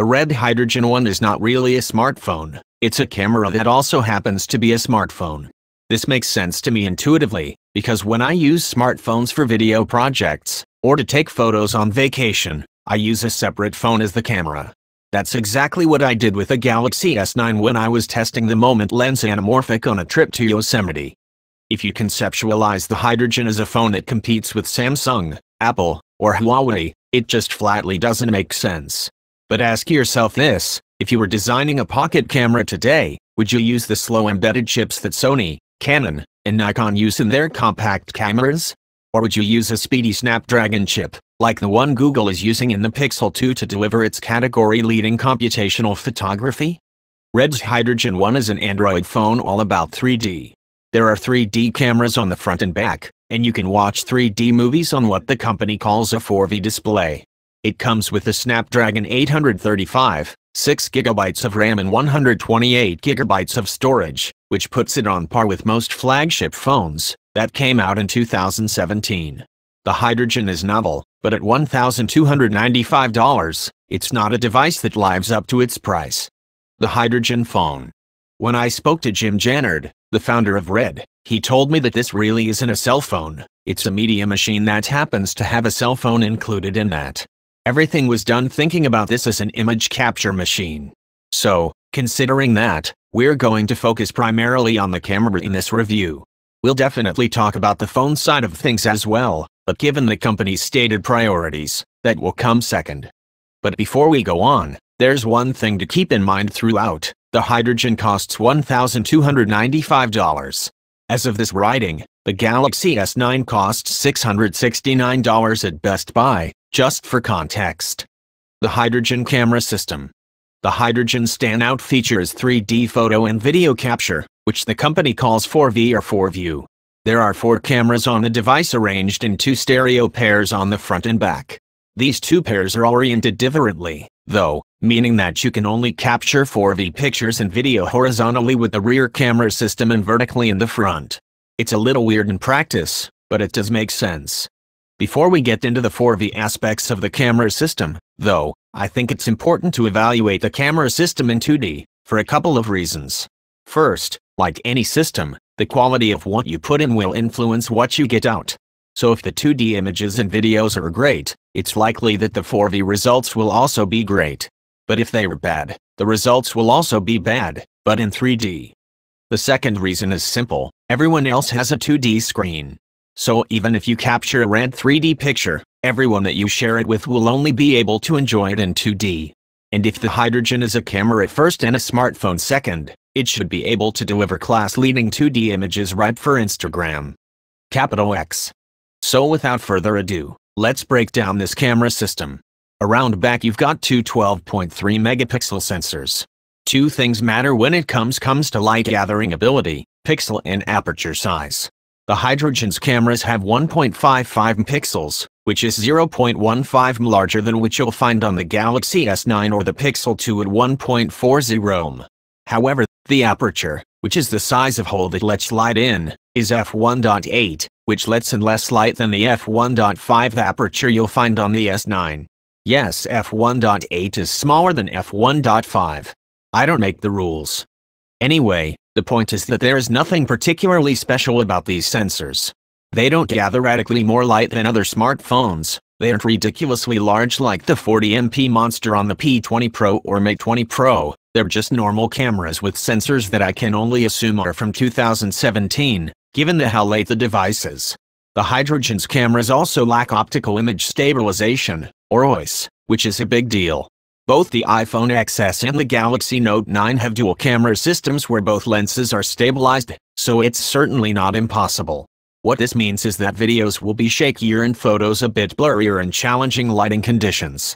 The Red Hydrogen One is not really a smartphone, it's a camera that also happens to be a smartphone. This makes sense to me intuitively, because when I use smartphones for video projects, or to take photos on vacation, I use a separate phone as the camera. That's exactly what I did with the Galaxy S9 when I was testing the Moment Lens Anamorphic on a trip to Yosemite. If you conceptualize the Hydrogen as a phone that competes with Samsung, Apple, or Huawei, it just flatly doesn't make sense. But ask yourself this, if you were designing a pocket camera today, would you use the slow embedded chips that Sony, Canon, and Nikon use in their compact cameras? Or would you use a speedy Snapdragon chip, like the one Google is using in the Pixel 2 to deliver its category-leading computational photography? Red's Hydrogen One is an Android phone all about 3D. There are 3D cameras on the front and back, and you can watch 3D movies on what the company calls a 4V display. It comes with a Snapdragon 835, 6GB of RAM and 128GB of storage, which puts it on par with most flagship phones that came out in 2017. The Hydrogen is novel, but at $1,295, it's not a device that lives up to its price. The Hydrogen Phone. When I spoke to Jim Jannard, the founder of Red, he told me that this really isn't a cell phone, it's a media machine that happens to have a cell phone included in that. Everything was done thinking about this as an image capture machine. So, considering that, we're going to focus primarily on the camera in this review. We'll definitely talk about the phone side of things as well, but given the company's stated priorities, that will come second. But before we go on, there's one thing to keep in mind throughout, the Hydrogen costs $1,295. As of this writing, the Galaxy S9 costs $669 at Best Buy, just for context. The Hydrogen Camera System. The Hydrogen standout feature is 3D photo and video capture, which the company calls 4V or 4View. There are 4 cameras on the device arranged in 2 stereo pairs on the front and back. These 2 pairs are oriented differently, though, meaning that you can only capture 4V pictures and video horizontally with the rear camera system and vertically in the front. It's a little weird in practice, but it does make sense. Before we get into the 4V aspects of the camera system, though, I think it's important to evaluate the camera system in 2D, for a couple of reasons. First, like any system, the quality of what you put in will influence what you get out. So if the 2D images and videos are great, it's likely that the 4V results will also be great. But if they are bad, the results will also be bad, but in 3D. The second reason is simple, everyone else has a 2D screen. So even if you capture a red 3D picture, everyone that you share it with will only be able to enjoy it in 2D. And if the Hydrogen is a camera first and a smartphone second, it should be able to deliver class-leading 2D images right for Instagram. Capital X. So without further ado, let's break down this camera system. Around back you've got two 12.3 megapixel sensors. Two things matter when it comes to light gathering ability, pixel and aperture size. The Hydrogen's cameras have 1.55 pixels, which is 0.15 larger than what you'll find on the Galaxy S9 or the Pixel 2 at 1.40. However, the aperture, which is the size of hole that lets light in, is f1.8, which lets in less light than the f1.5 aperture you'll find on the S9. Yes, f1.8 is smaller than f1.5. I don't make the rules. Anyway, the point is that there is nothing particularly special about these sensors. They don't gather radically more light than other smartphones, they aren't ridiculously large like the 40MP monster on the P20 Pro or Mate 20 Pro, they're just normal cameras with sensors that I can only assume are from 2017, given how late the device is. The Hydrogen's cameras also lack optical image stabilization, or OIS, which is a big deal. Both the iPhone XS and the Galaxy Note 9 have dual camera systems where both lenses are stabilized, so it's certainly not impossible. What this means is that videos will be shakier and photos a bit blurrier in challenging lighting conditions.